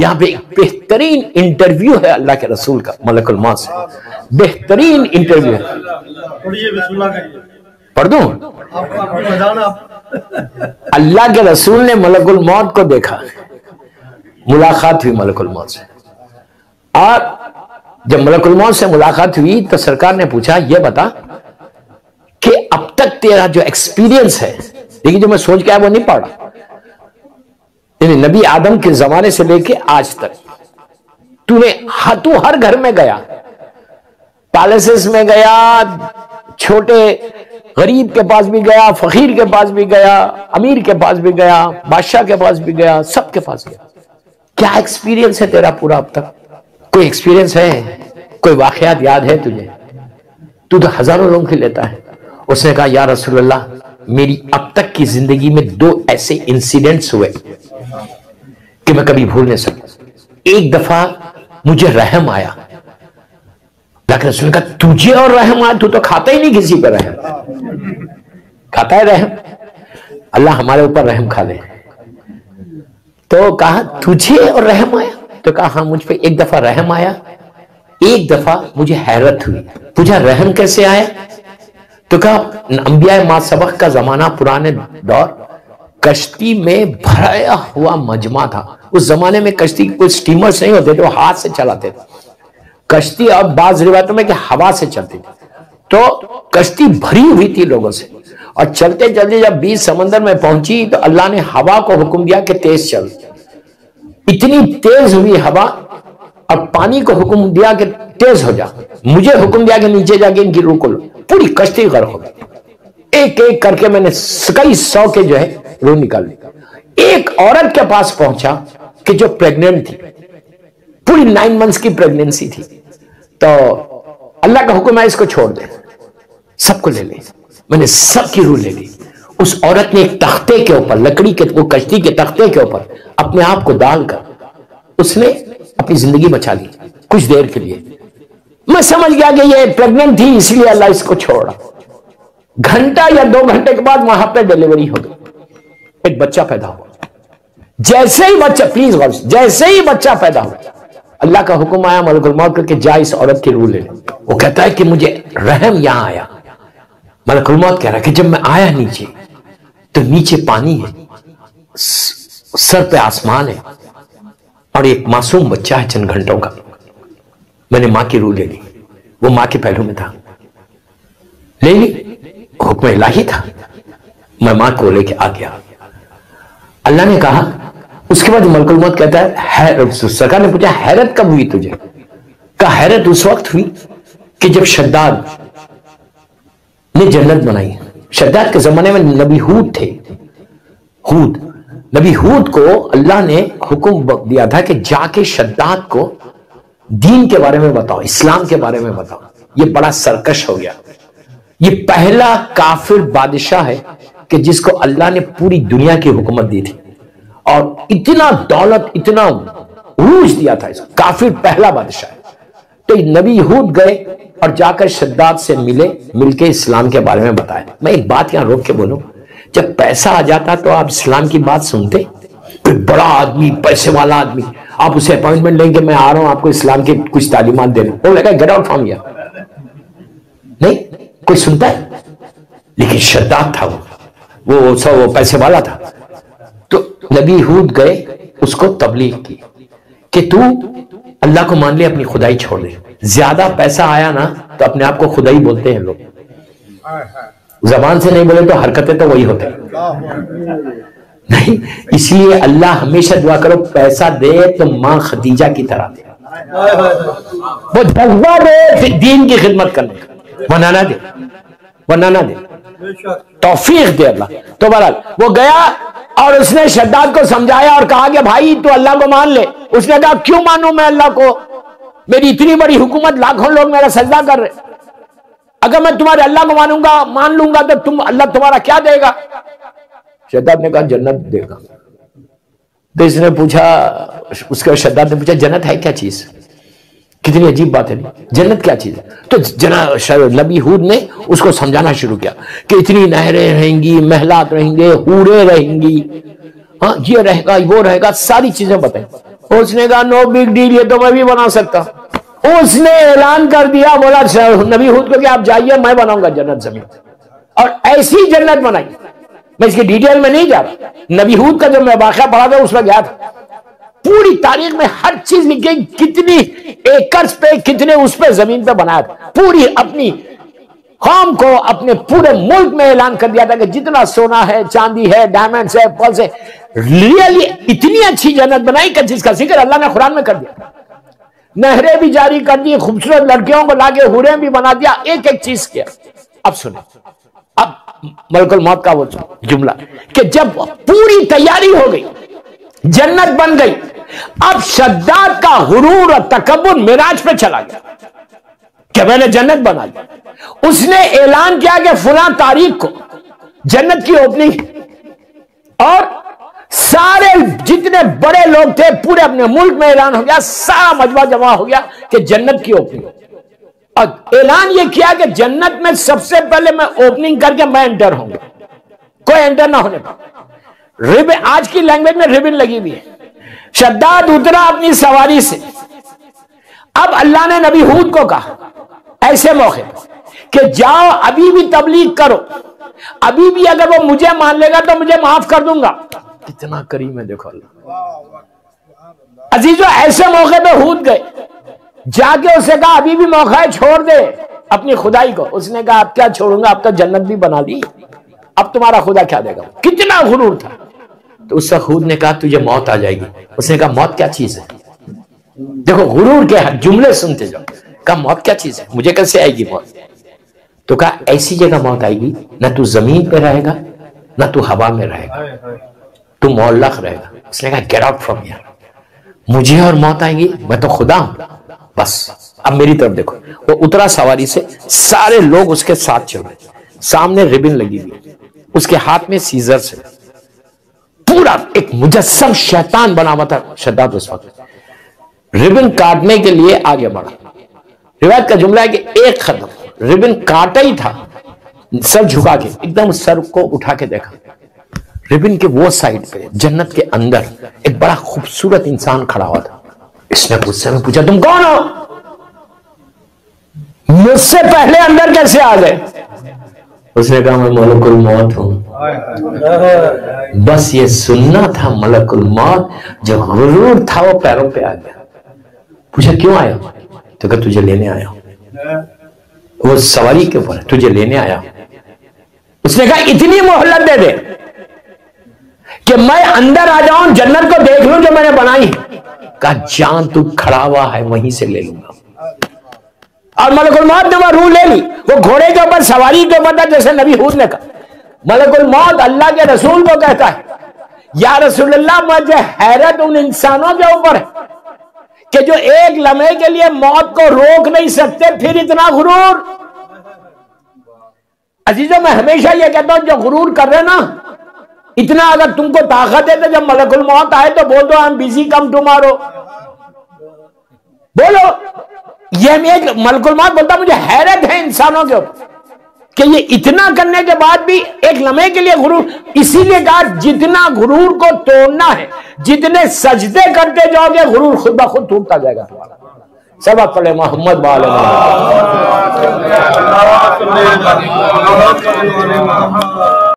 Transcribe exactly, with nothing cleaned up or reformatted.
यहाँ पे बेहतरीन इंटरव्यू है अल्लाह के रसूल का मलकुल मौत से, बेहतरीन इंटरव्यू है। पढ़ दूं? अल्लाह के रसूल ने मलकुल मौत को देखा, मुलाकात हुई मलकुल मौत से। और जब मलकुल मौत से मुलाकात हुई तो सरकार ने पूछा, यह बता कि अब तक तेरा जो एक्सपीरियंस है, लेकिन जो मैं सोच के आया वो नहीं पढ़ा, नबी आदम के जमाने से लेके आज तक तूने तू हर घर में गया, पैलेसेस में गया, छोटे गरीब के पास भी गया, फकीर के पास भी गया, अमीर के पास भी गया, बादशाह के पास भी गया, सबके पास गया। क्या एक्सपीरियंस है तेरा पूरा अब तक? कोई एक्सपीरियंस है? कोई वाकयात याद है तुझे? तू तो हजारों लोगों की लेता है। उसने कहा, या रसूल अल्लाह, मेरी अब तक की जिंदगी में दो ऐसे इंसिडेंट्स हुए कि मैं कभी भूल नहीं सकता। एक दफा मुझे रहम आया, रसूल का तुझे और रहम आया, तू तो खाता ही नहीं किसी पर रहम, खाता है रहम, अल्लाह हमारे ऊपर रहम खा ले। तो कहा तुझे और रहम आया? तो कहा हाँ, मुझ पे एक दफा रहम आया। एक दफा मुझे हैरत हुई, तुझे रहम कैसे आया? तो कहा अंबिया मासबक का जमाना, पुराने दौर, कश्ती में भराया हुआ मजमा था। उस जमाने में कश्ती के कोई स्टीमर्स नहीं होते थे, वो हाथ से चलाते थे कश्ती, और बाज रिवायतों में कि हवा से चलती थी। तो कश्ती भरी हुई थी लोगों से, और चलते चलते जब बीच समंदर में पहुंची तो अल्लाह ने हवा को हुक्म दिया कि तेज चल। इतनी तेज हुई हवा, और पानी को हुक्म दिया कि तेज हो जा, मुझे हुक्म दिया कि नीचे जाके इनकी रूह को लो। पूरी कश्ती गर्क हो गई। एक एक करके मैंने कई सौ के जो है रूह निकाल ली। एक औरत के पास पहुंचा कि जो प्रेग्नेंट थी, पूरी नाइन मंथ्स की प्रेगनेंसी थी। तो अल्लाह का हुक्म है इसको छोड़ दे, सबको ले ले। मैंने सबकी रूह ले ली। उस औरत ने एक तख्ते के ऊपर, लकड़ी के वो कश्ती के तख्ते के ऊपर अपने आप को डालकर उसने अपनी जिंदगी बचा ली कुछ देर के लिए। मैं समझ गया कि ये प्रेग्नेंट थी इसलिए अल्लाह इसको छोड़ा। घंटा या दो घंटे के बाद वहां पे डिलीवरी हो गई, एक बच्चा पैदा हुआ। जैसे ही बच्चा, प्लीज गौर, जैसे ही बच्चा पैदा हुआ अल्लाह का हुक्म आया मलकुल मौत करके, जा इस औरत की रूह ले। वो कहता है कि मुझे रहम यहां आया। मलकुल मौत कह रहा है कि जब मैं आया नीचे तो नीचे पानी है, सर पे आसमान है, और एक मासूम बच्चा है चंद घंटों का। मैंने मां की रूह ले ली, वो मां के पहलू में था, ले ली, हुक्म इलाही था। मैं मां को लेके आ गया। अल्लाह ने कहा, उसके बाद मलकुल मौत कहता है, सरकार ने पूछा हैरत कब हुई तुझे? कहा हैरत उस वक्त हुई कि जब शद्दाद ने जन्नत बनाई। शद्दाद के जमाने में नबी हूद थे, हूद नबी हूद को अल्लाह ने हुक्म दिया था कि जाके शद्दाद को दीन के बारे में बताओ, इस्लाम के बारे में बताओ। ये बड़ा सरकश हो गया। ये पहला काफिर बादशाह है कि जिसको अल्लाह ने पूरी दुनिया की हुकूमत दी थी, और इतना दौलत, इतना रूज दिया था इसको। काफिर पहला बादशाह है। तो नबी हूद गए और जाकर शद्दाद से मिले, मिलके इस्लाम के बारे में बताया। मैं एक बात यहां रोक के बोलूं, जब पैसा आ जाता तो आप इस्लाम की बात सुनते? कोई बड़ा आदमी, पैसे वाला आदमी, आप उसे अपॉइंटमेंट लेंगे, मैं आ रहा हूं आपको इस्लाम की कुछ तालीमात देना, वो लगा गेट आउट फ्रॉम हियर। नहीं कोई सुनता है। लेकिन शद्दाद था वो वो सो वो पैसे वाला था। तो नबी हूद गए, उसको तबलीग की कि तू अल्लाह को मान ले, अपनी खुदाई छोड़ दे। ज्यादा पैसा आया ना तो अपने आप को खुदाई बोलते हैं लोग, जबान से नहीं बोले तो हरकतें तो वही होते हैं। नहीं, इसलिए अल्लाह हमेशा दुआ करो पैसा दे तो मां खदीजा की तरह दे, वो जज्बा दे दीन की खिदमत करने का, बनाना दे, बनाना दे, तौफीक दे अल्लाह। तो बहरहाल वो गया और उसने शद्दाद को समझाया और कहा कि भाई तू अल्लाह को मान ले। उसने कहा क्यों मानू मैं अल्लाह को? मेरी इतनी बड़ी हुकूमत, लाखों लोग मेरा सजदा कर रहे, अगर मैं तुम्हारे अल्लाह को मानूंगा, मान लूंगा तो तुम अल्लाह तुम्हारा क्या देगा? शद्दाद ने कहा जन्नत देगा। तो इसने पूछा, उसके शद्दाद ने पूछा जन्नत है क्या चीज? कितनी अजीब बात है, जन्नत क्या चीज है? तो जना नबी हूद ने उसको समझाना शुरू किया कि इतनी नहरें रहेंगी, महलात रहेंगे, हूरें रहेंगी, हाँ ये रहेगा, वो रहेगा, सारी चीजें बताएं। उसने कहा नो बिग डील, ये तो मैं भी बना सकता। उसने ऐलान कर दिया, बोला नबी हुद को कि आप जाइए, मैं बनाऊंगा जन्नत जमीन। और ऐसी जन्नत बनाई। मैं इसकी डिटेल में नहीं जा रहा, नबी हुद का जो मैं वाकया पढ़ा था उसमें गया था। पूरी तारीख में हर चीज लिखी, कितनी एकर्स पे, कितने उस पे जमीन पे बनाया था। पूरी अपनी कौम को, अपने पूरे मुल्क में ऐलान कर दिया था कि जितना सोना है, चांदी है, डायमंड्स है, पर्ल्स है। रियली इतनी अच्छी जन्नत बनाई कि जिसका जिक्र अल्लाह ने कुरान में कर दिया। नहरें भी जारी कर दी, खूबसूरत लड़कियों को लाके हुरें भी बना दिया, एक एक चीज किया। अब सुने, अब मलकुल मौत का वो जुमला कि जब पूरी तैयारी हो गई, जन्नत बन गई, अब शद्दाद का हुरूर और तकब्बुर मिराज पे चला गया कि मैंने जन्नत बना ली। उसने ऐलान किया कि फुला तारीख को जन्नत की ओपनिंग, और सारे जितने बड़े लोग थे पूरे अपने मुल्क में ऐलान हो गया, सारा मजमा जमा हो गया कि जन्नत की ओपनिंग। और ऐलान यह किया कि जन्नत में सबसे पहले मैं ओपनिंग करके मैं एंटर होंगे, कोई एंटर ना होने पाए। रिबन, आज की लैंग्वेज में रिबन लगी हुई है। शद्दाद उतरा अपनी सवारी से। अब अल्लाह ने नबी हुद को कहा ऐसे मौके कि जाओ अभी भी तबलीग करो, अभी भी अगर वो मुझे मान लेगा तो मुझे माफ कर दूंगा। कितना करीम है देखो अल्लाह। अजीजों, ऐसे मौके पे हुद गए, जाके उसे कहा अभी भी मौका है, छोड़ दे अपनी खुदाई को। उसने कहा अब क्या छोड़ूंगा, अब तो जन्नत भी बना ली, अब तुम्हारा खुदा क्या देगा। कितना गुरूर था। तो उस हुद ने कहा तुझे मौत आ जाएगी। उसने कहा मौत क्या चीज है। देखो गुरूर के जुमले सुनते जाओ। कहा मौत क्या चीज है, मुझे कैसे आएगी मौत। तो कहा ऐसी जगह मौत आएगी ना तू जमीन पे रहेगा ना तू हवा में रहेगा, तू मोल्लख रहेगा। उसने कहा गेट आउट फ्रॉम हियर, मुझे और मौत आएगी, मैं तो खुदा हूं, बस अब मेरी तरफ देखो। वो उतरा सवारी से, सारे लोग उसके साथ चले। सामने रिबन लगी हुई, उसके हाथ में सीजर से, पूरा एक मुजस्सम शैतान बना हुआ था शद्दाद उस वक्त। रिबन काटने के लिए आगे बढ़ा। रिवायत का जुमला है कि एक खत्म रिबन काटा ही था, सर झुका के एकदम सर को उठा के देखा, रिबन के वो साइड पे जन्नत के अंदर एक बड़ा खूबसूरत इंसान खड़ा हुआ था। इसने गुस्से में पूछा तुम कौन हो, मुझसे पहले अंदर कैसे आ गए। उसने कहा मैं मलकुल मौत हूं। बस ये सुनना था मलकुल मौत, जो गुरूर था वो पैरों पे आ गया। पूछा क्यों आया, तो कहा तुझे लेने आया हूं। वो सवारी के ऊपर तुझे लेने आया हूं। उसने कहा इतनी मोहलत दे दे कि मैं अंदर आ जाऊं, जन्नत को देख लूं जो मैंने बनाई। कहा जान तू खड़ा हुआ है वहीं से ले लूंगा। और मलकुल मौत ने वह रूह ले ली। वो घोड़े के ऊपर सवारी के ऊपर था, जैसे नबी हुद ने कहा। मलकुल मौत अल्लाह के रसूल को कहता है या रसूलल्लाह, मुझे हैरत उन इंसानों के ऊपर है कि जो एक लम्हे के लिए मौत को रोक नहीं सकते, फिर इतना गुरूर। अजीजों, मैं हमेशा यह कहता हूं जो गुरूर कर रहे ना, इतना अगर तुमको ताकत है तो जब मलकुल मौत आए तो बोल दो I am busy, come tomorrow बोलो। यह एक मलकुल मौत बोलता मुझे हैरत है इंसानों के ऊपर कि ये इतना करने के बाद भी एक लम्हे के लिए गुरूर। इसीलिए कहा जितना गुरूर को तोड़ना है, जितने सजदे करते जाओगे गुरूर खुद ब खुद टूटता जाएगा। सब आप पढ़े मोहम्मद वाले।